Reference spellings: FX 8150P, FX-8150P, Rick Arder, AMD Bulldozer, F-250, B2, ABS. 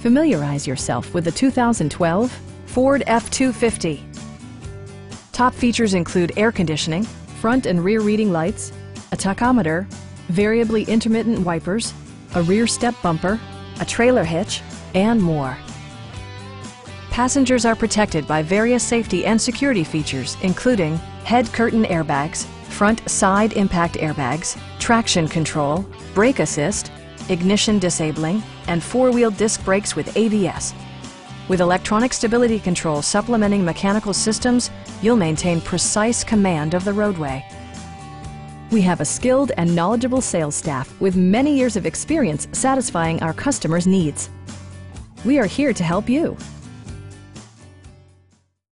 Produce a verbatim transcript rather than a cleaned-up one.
Familiarize yourself with the two thousand twelve Ford F two fifty. Top features include air conditioning, front and rear reading lights, a tachometer, variably intermittent wipers, a rear step bumper, a trailer hitch, and more. Passengers are protected by various safety and security features, including head curtain airbags, front side impact airbags, traction control, brake assist, ignition disabling, and four-wheel disc brakes with A B S. With electronic stability control supplementing mechanical systems, you'll maintain precise command of the roadway. We have a skilled and knowledgeable sales staff with many years of experience satisfying our customers' needs. We are here to help you.